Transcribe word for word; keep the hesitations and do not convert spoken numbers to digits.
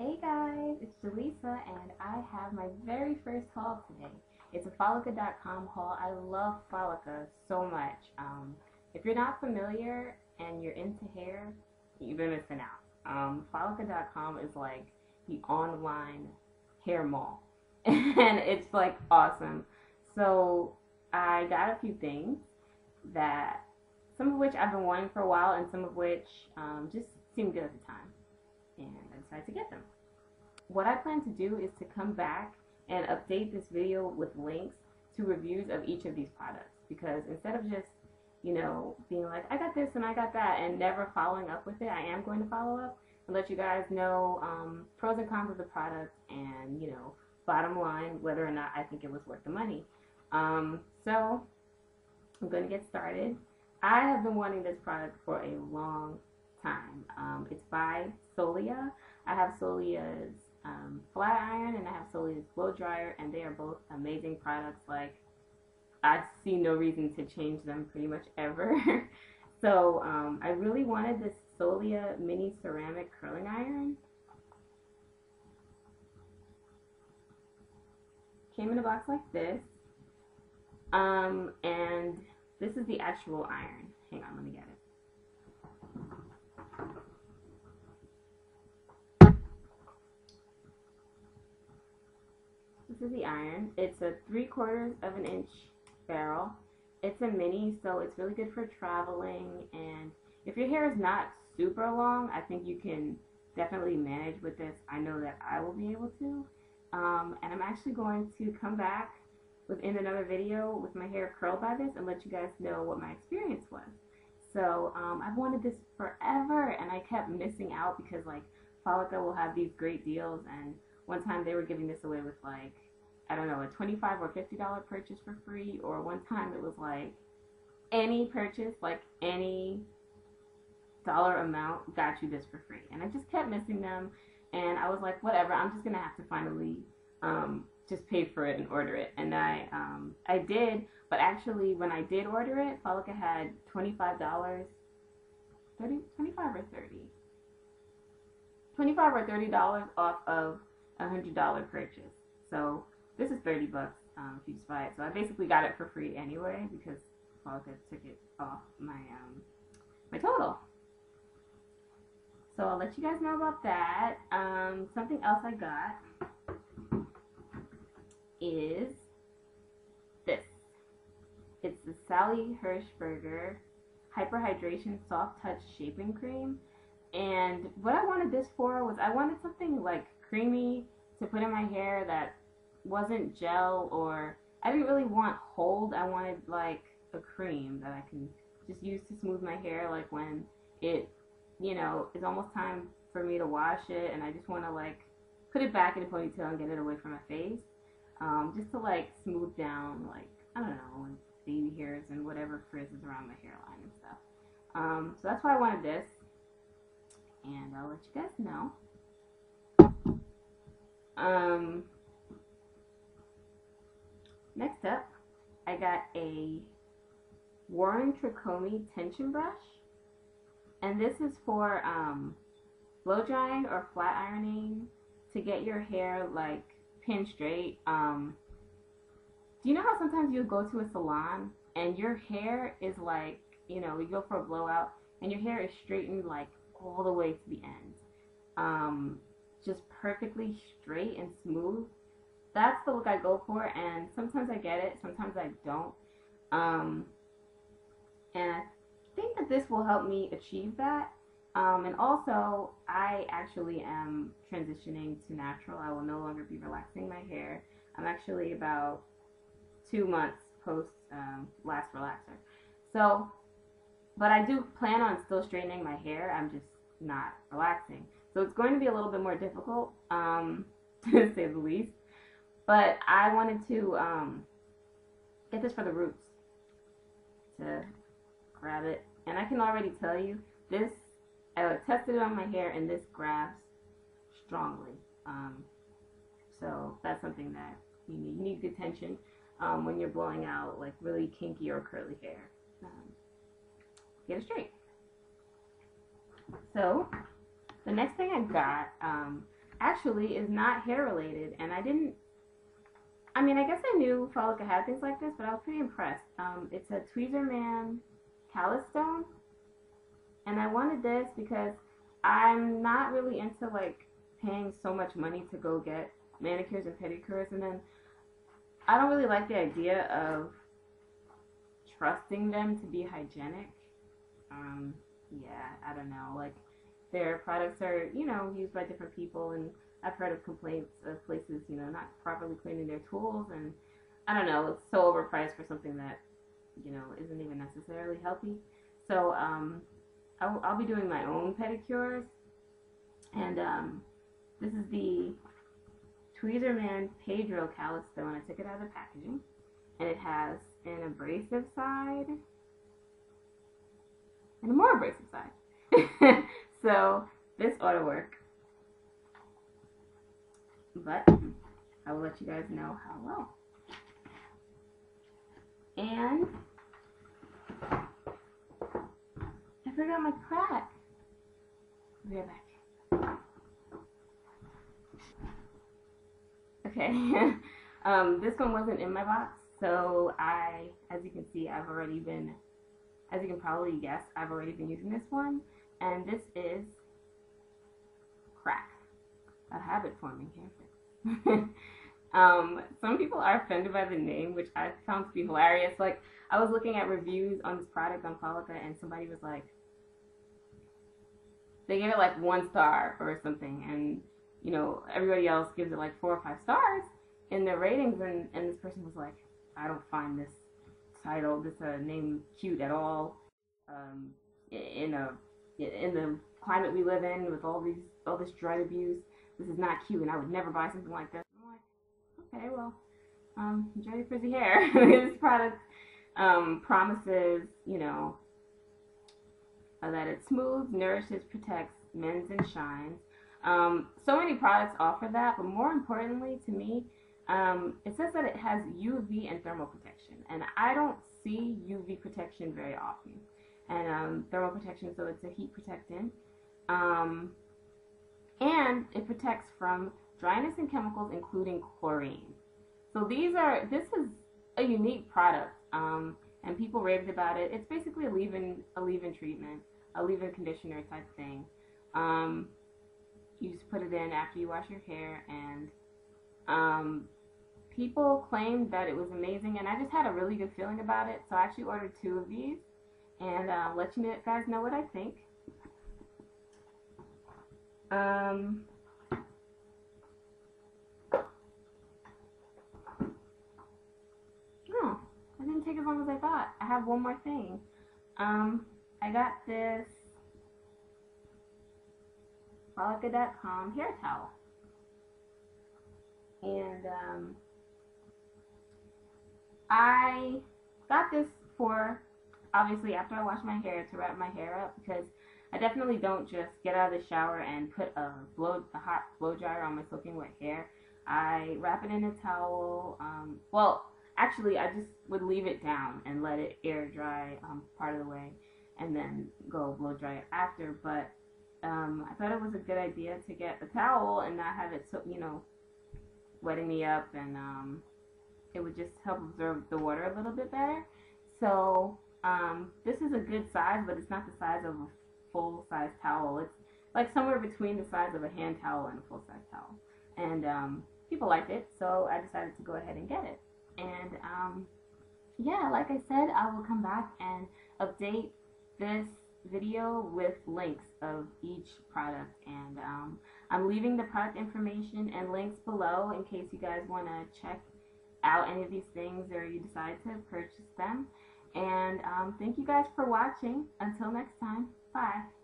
Hey guys, it's Jalissa and I have my very first haul today. It's a Folica dot com haul. I love Folica so much. Um, if you're not familiar and you're into hair, you've been missing out. Um, Folica dot com is like the online hair mall and it's like awesome. So I got a few things that, some of which I've been wanting for a while and some of which um, just seemed good at the time. And I decided to get them. What I plan to do is to come back and update this video with links to reviews of each of these products, because instead of just, you know, being like, I got this and I got that and never following up with it, I am going to follow up and let you guys know um, pros and cons of the product and, you know, bottom line, whether or not I think it was worth the money. Um, so I'm going to get started. I have been wanting this product for a long time. Um, it's by Solia. I have Solia's um, flat iron and I have Solia's blow dryer, and they are both amazing products. Like, I see no reason to change them pretty much ever. So um, I really wanted this Solia mini ceramic curling iron. Came in a box like this, um, and this is the actual iron. Hang on, let me get it. This is the iron. It's a three quarters of an inch barrel. It's a mini, so it's really good for traveling, and if your hair is not super long, I think you can definitely manage with this. I know that I will be able to. Um, and I'm actually going to come back within another video with my hair curled by this and let you guys know what my experience was. So um, I've wanted this forever and I kept missing out because, like, Folica will have these great deals, and one time they were giving this away with, like, I don't know, a twenty-five dollar or fifty dollar purchase for free, or one time it was like any purchase, like any dollar amount got you this for free, and I just kept missing them, and I was like, whatever, I'm just gonna have to finally um, just pay for it and order it. And I um, I did, but actually when I did order it, Folica had twenty-five dollars, thirty, twenty-five or thirty, twenty-five or thirty dollars off of a hundred dollar purchase. So this is thirty bucks um, if you just buy it. So I basically got it for free anyway because Folica took it off my um, my total. So I'll let you guys know about that. Um, something else I got is this. It's the Sally Hershberger Hyperhydration Soft Touch Shaping Cream. And what I wanted this for was I wanted something like creamy to put in my hair that wasn't gel, or I didn't really want hold. I wanted like a cream that I can just use to smooth my hair, like when it, you know, it's almost time for me to wash it and I just want to like put it back in a ponytail and get it away from my face, um, just to like smooth down, like, I don't know, baby hairs and whatever frizzes around my hairline and stuff. Um, so that's why I wanted this, and I'll let you guys know. Um, next up, I got a Warren Tricomi tension brush, and this is for um, blow drying or flat ironing to get your hair like pin straight. Um, do you know how sometimes you go to a salon and your hair is like, you know, you go for a blowout and your hair is straightened like all the way to the end. Um, just perfectly straight and smooth. That's the look I go for, and sometimes I get it, sometimes I don't. Um, and I think that this will help me achieve that. Um, and also, I actually am transitioning to natural. I will no longer be relaxing my hair. I'm actually about two months post um, last relaxer. So, but I do plan on still straightening my hair. I'm just not relaxing. So it's going to be a little bit more difficult, um, to say the least, but I wanted to um, get this for the roots, to grab it, and I can already tell you, this, I tested it on my hair and this grabs strongly, um, so that's something that you need. You need good tension um, when you're blowing out like really kinky or curly hair, um, get it straight. So the next thing I got, um, actually is not hair related, and I didn't, I mean, I guess I knew Folica had things like this, but I was pretty impressed. Um, it's a Tweezerman Callistone, and I wanted this because I'm not really into like paying so much money to go get manicures and pedicures, and then I don't really like the idea of trusting them to be hygienic. Um, yeah, I don't know, like their products are, you know, used by different people, and I've heard of complaints of places, you know, not properly cleaning their tools, and I don't know, it's so overpriced for something that, you know, isn't even necessarily healthy. So um, I'll, I'll be doing my own pedicures, and um, this is the Tweezerman Pedro Callistone. I took it out of the packaging, and it has an abrasive side and a more abrasive side. So this ought to work, but I will let you guys know how well. And I forgot my crack. I'll be right back. Okay, um, this one wasn't in my box, so I, as you can see, I've already been, as you can probably guess, I've already been using this one, and this is crack, a habit forming habit. um, some people are offended by the name, which I found to be hilarious. Like, I was looking at reviews on this product on Folica, and somebody was like, they gave it like one star or something, and you know, everybody else gives it like four or five stars in their ratings, and, and this person was like, I don't find this title, this uh, name cute at all, um, in a, in the climate we live in with all these, all this drug abuse, this is not cute, and I would never buy something like this. I'm like, okay, well, um, enjoy your frizzy hair. This product um, promises, you know, uh, that it smooths, nourishes, protects, mends, and shines. Um, so many products offer that, but more importantly to me, um, it says that it has U V and thermal protection, and I don't see U V protection very often, and um, thermal protection, so it's a heat protectant, um, and it protects from dryness and chemicals, including chlorine. So these are, this is a unique product, um, and people raved about it. It's basically a leave-in, a leave-in treatment, a leave-in conditioner type thing. Um, You just put it in after you wash your hair, and um, people claimed that it was amazing, and I just had a really good feeling about it, so I actually ordered two of these, and uh, let you guys know what I think. Um, oh, it didn't take as long as I thought. I have one more thing. Um, I got this Folica dot com hair towel, and um, I got this for, obviously, after I wash my hair, to wrap my hair up, because I definitely don't just get out of the shower and put a blow the hot blow dryer on my soaking wet hair. I wrap it in a towel. Um, well, actually, I just would leave it down and let it air dry um, part of the way, and then go blow dry it after. But Um, I thought it was a good idea to get the towel and not have it, so, you know, wetting me up, and um, it would just help absorb the water a little bit better. So um, this is a good size, but it's not the size of a full-size towel. It's like somewhere between the size of a hand towel and a full-size towel. And um, people liked it, so I decided to go ahead and get it. And um, yeah, like I said, I will come back and update this video with links of each product, and um, I'm leaving the product information and links below in case you guys want to check out any of these things, or you decide to purchase them. And um, thank you guys for watching. Until next time, bye.